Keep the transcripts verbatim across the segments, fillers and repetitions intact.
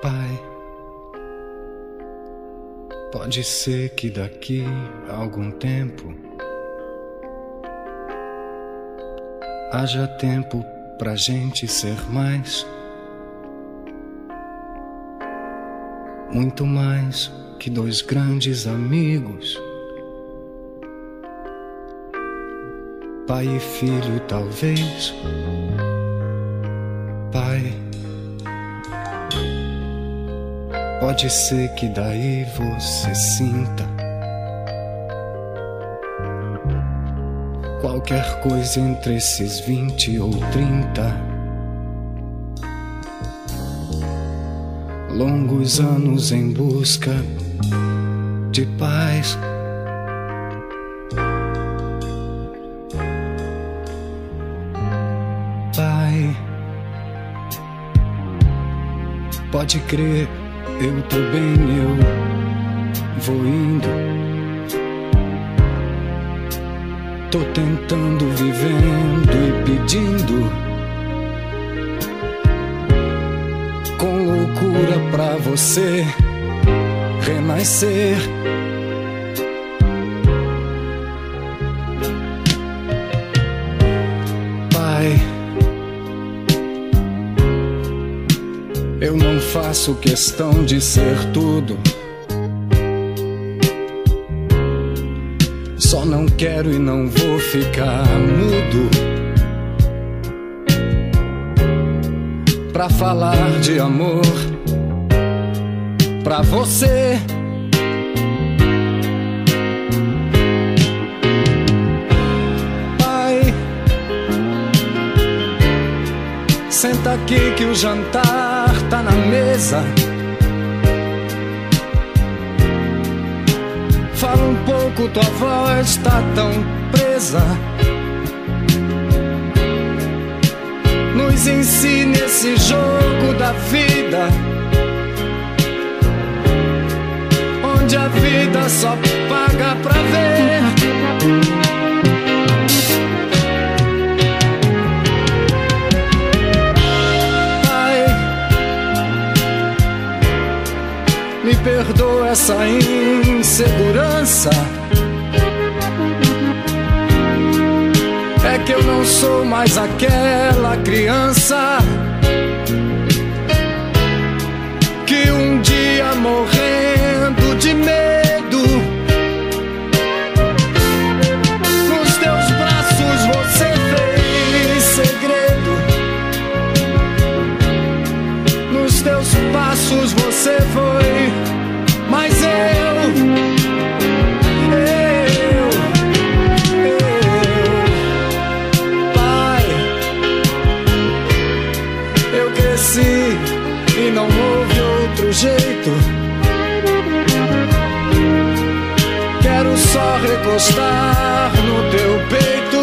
Pai, pode ser que daqui a algum tempo haja tempo pra gente ser mais, muito mais que dois grandes amigos. Pai e filho, talvez. Pai, pode ser que daí você sinta qualquer coisa entre esses vinte ou trinta longos anos em busca de paz. Pai, pode crer, eu tô bem, eu vou indo. Tô tentando, vivendo e pedindo com loucura pra você renascer. Pai, eu não faço questão de ser tudo, só não quero e não vou ficar mudo pra falar de amor pra você. Pai, senta aqui que o jantar tá na mesa. Fala um pouco, tua voz tá tão presa. Nos ensine esse jogo da vida, onde a vida só paga pra ver. Me perdoa essa insegurança, é que eu não sou mais aquela criança que um dia morrendo de medo nos teus braços você fez segredo. Nos teus passos você foi, mas eu, eu, eu, Pai, eu cresci e não houve outro jeito. Quero só recostar no teu peito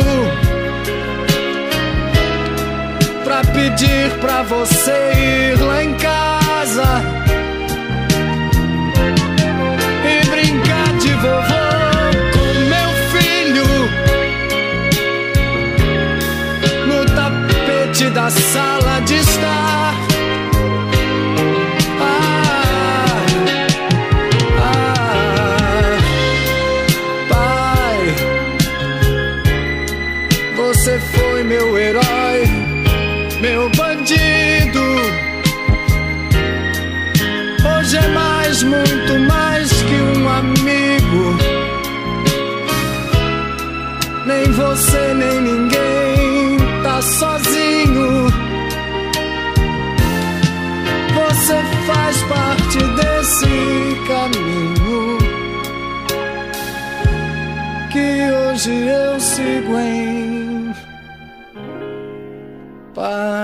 pra pedir pra você ir lá em casa e brincar de vovô com meu filho no tapete da sala de estar. Ah, ah, Pai, você foi meu herói, meu bandido. Hoje é mais, muito mais que um amigo. Nem você, nem ninguém tá sozinho. Você faz parte desse caminho que hoje eu sigo em paz.